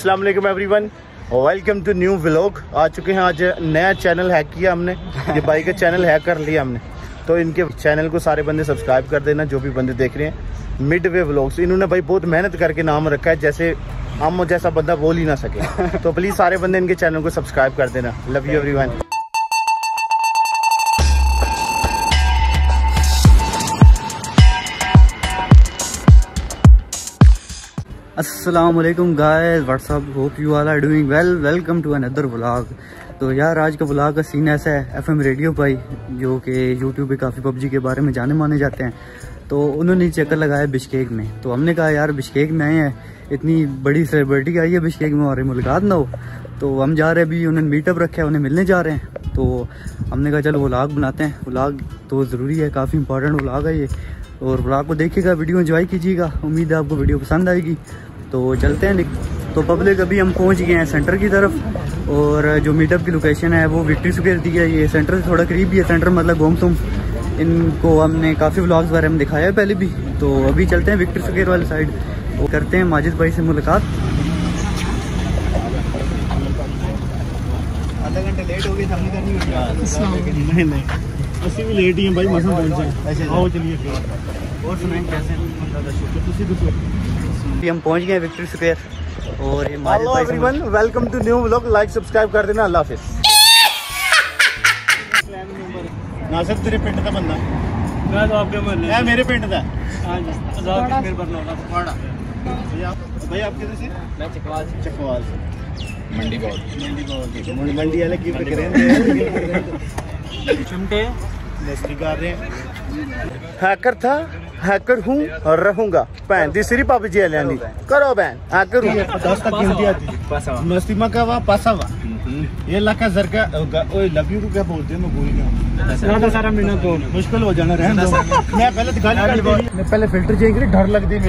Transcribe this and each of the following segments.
अस्सलाम वालेकुम everyone, welcome to new vlog. आ चुके हैं, आज नया चैनल हैक किया हमने, ये भाई का चैनल हैक कर लिया हमने। तो इनके चैनल को सारे बंदे सब्सक्राइब कर देना, जो भी बंदे देख रहे हैं। मिडवे व्लॉग्स, इन्होंने भाई बहुत मेहनत करके नाम रखा है, जैसे हम जैसा बंदा बोल ही ना सके। तो प्लीज़ सारे बंदे इनके चैनल को सब्सक्राइब कर देना। Love you everyone. अस्सलाम वालेकुम guys, what's up, hope you are doing well. Welcome to another vlog. तो यार आज का व्लॉग का सीन ऐसा है, एफएम रेडियो भाई जो कि यूट्यूब पे काफ़ी पबजी के बारे में जाने माने जाते हैं, तो उन्होंने चक्कर लगाया बिश्केक में। तो हमने कहा यार बिश्केक में आए हैं, इतनी बड़ी सेलिब्रिटी आई है बिश्केक में, हमारी मुलाकात ना हो। तो हम जा रहे हैं, अभी उन्होंने मीटअप रखा है, उन्हें मिलने जा रहे हैं। तो हमने कहा चलो व्लॉग बनाते हैं, व्लॉग तो ज़रूरी है, काफ़ी इंपॉर्टेंट व्लॉग है ये। और व्लॉग को देखिएगा, वीडियो इंजॉय कीजिएगा, उम्मीद है आपको वीडियो पसंद आएगी। तो चलते हैं। तो पब्लिक, अभी हम पहुंच गए हैं सेंटर की तरफ, और जो मीटअप की लोकेशन है वो विक्ट्री स्क्वायर दी है। ये सेंटर से थोड़ा करीब ही है, सेंटर मतलब घूम तुम। इनको हमने काफ़ी व्लॉग्स बारे में दिखाया है पहले भी। तो अभी चलते हैं विक्ट्री स्क्वायर वाली साइड, करते हैं माजिद भाई से मुलाकात। आधा घंटा लेट हो गए, नहीं भी लेट ही है भाई, मौसम कैसे। हम पहुंच गए विक्ट्री स्क्वायर, और ये hello everyone, welcome to new vlog. Like subscribe कर देना। अल्लाह हाफिज़। नासिर तेरे पिंड का बंदा, मैं तो आपके मोहल्ले, मैं मेरे पिंड का। हां जी, आजाद कश्मीर बरनौला पहाड़ा। भाई आप किधर से? मैं चकवाल से। चकवाल से मंडी बॉल। मंडी बॉल, मंडी वाले की पे करेंगे चिमटे हैकर था, हैकर हूँ और रहूंगा। पैन तीसरी पापी जी हल्यानी करो बैन, हैकर हूँ। ये लका जरका लव्यू को क्या बोलते हैं, मैं भूल गया। सारा महीना तो मुश्किल हो जाना रहने दो। मैं पहले तो गाली मैं पहले फिल्टर जाएंगे, डर लगती है यार।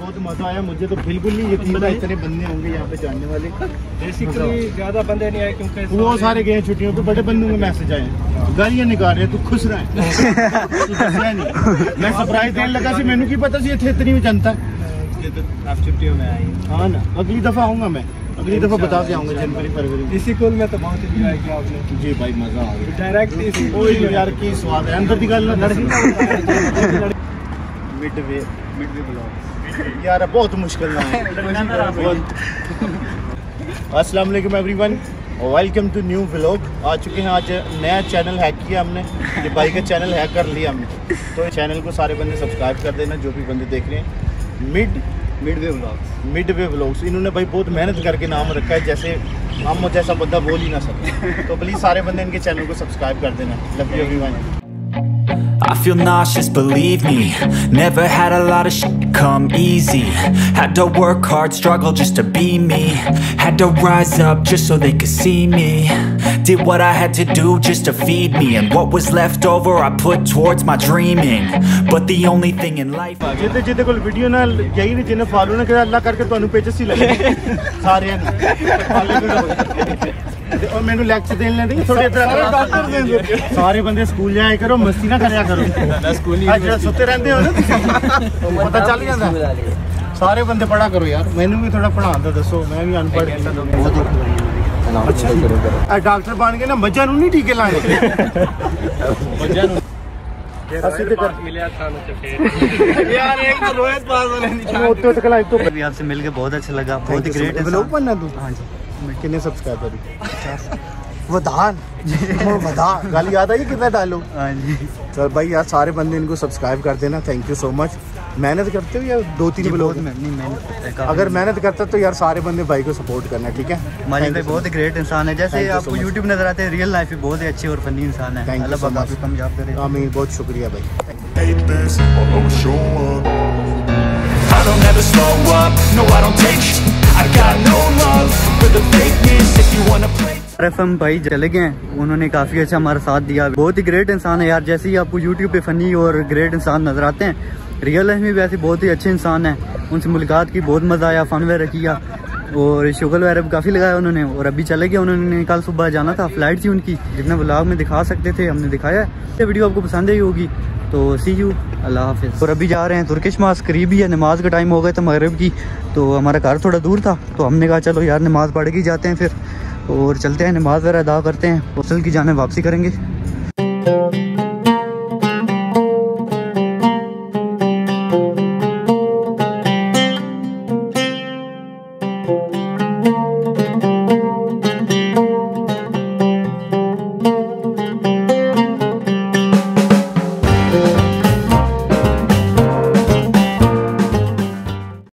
बहुत मजा आया मुझे तो, बिल्कुल नहीं यकीन था इतने बंदे होंगे यहाँ पे जाने वाले। बेसिकली ज्यादा बंदे नहीं आए क्योंकि वो सारे गए छुट्टियों पे। बड़े बंदों में मैसेज आए, गालियाँ निकाल रहे, तू खुश रहे। मैं सरप्राइज देने लगा सी, मैंने की पता सी इतनी भी जनता। आप छुट्टियों में आई? हाँ ना, अगली दफा आऊंगा मैं, अगली दफा बता के आऊंगा, जनवरी फरवरी। इसी कॉल में तो बहुत एंजॉय किया आपने। जी भाई मजा आ गया, डायरेक्ट इसी कॉल यार की स्वाद है। अंदर की गल ना, मिडवे व्लॉग्स यार बहुत मुश्किल ना है। अस्सलाम वालेकुम everyone, welcome to new vlog. आ चुके हैं, आज नया चैनल हैक किया हमने, ये भाई का चैनल हैक कर लिया हमने। तो चैनल को सारे बंदे सब्सक्राइब कर देना, जो भी बंदे देख रहे हैं। मिडवे व्लॉग्स इन्होंने भाई बहुत मेहनत करके नाम रखा है, जैसे हम जैसा बंदा बोल ही ना सके। तो प्लीज़ सारे बंदे इनके चैनल को सब्सक्राइब कर देना। Love you everyone. I feel nauseous, believe me. Never had a lot of shit come easy. Had to work hard, struggle just to be me. Had to rise up just so they could see me. Did what I had to do just to feed me, and what was left over I put towards my dreaming. But the only thing in life. जितने जितने कोल video ना यही नहीं, जिन्हें follow ना करे अल्लाह करके तो अनुपेचसी लगे सारे हैं। और मैंने लेक्चर देने लगे थोड़े डॉक्टर। सारे बंदे स्कूल जाया करो, मस्ती ना करया करो। अच्छा सुते रहते हो ना, पता चल जाता। सारे बंदे पढ़ा करो यार, मैंने भी थोड़ा पढ़ा दो, दसो मैं भी अनपढ़। अच्छा डॉक्टर बन के ना मजा नू नहीं टीके लाने यार। एक तो रोहित पास वाले आपसे मिल के बहुत अच्छा लगा, बहुत ही ग्रेट है। कितने सब्सक्राइबर गाली याद आई कितना डालो। हाँ जी सर भाई, यार सारे बंदे इनको सब्सक्राइब कर देना। Thank you so much. मेहनत करते हो या दो तीन ब्लॉग में? नहीं मेहनत, अगर मेहनत करता तो यार सारे बंदे भाई को सपोर्ट करना, ठीक है। माजिद भाई बहुत ग्रेट इंसान है, जैसे आपको यूट्यूब नजर आते हैं, रियल लाइफ में बहुत ही अच्छे और फनी इंसान है। बहुत शुक्रिया भाई। एफएम भाई चले गए, उन्होंने काफ़ी अच्छा हमारा साथ दिया। बहुत ही ग्रेट इंसान है यार, जैसे ही आपको यूट्यूब पे फनी और ग्रेट इंसान नजर आते हैं, रियल लाइफ में भी ऐसे बहुत ही अच्छे इंसान हैं। उनसे मुलाकात की, बहुत मज़ा आया, फन वगैरह किया और शुगर वगैरह भी काफ़ी लगाया उन्होंने। और अभी चले गए, उन्होंने कल सुबह जाना था, फ्लाइट थी उनकी। जितना व्लॉग में दिखा सकते थे हमने दिखाया है। वीडियो आपको पसंद आई होगी, तो सी यू, अल्लाह हाफिज़। और अभी जा रहे हैं तुर्किश मास, करीब ही है, नमाज का टाइम हो गया था मगरिब की, तो हमारा घर थोड़ा दूर था, तो हमने कहा चलो यार नमाज़ पढ़ के जाते हैं फिर, और चलते हैं नमाज वगैरह अदा करते हैं, हॉस्टल की जाने वापसी करेंगे।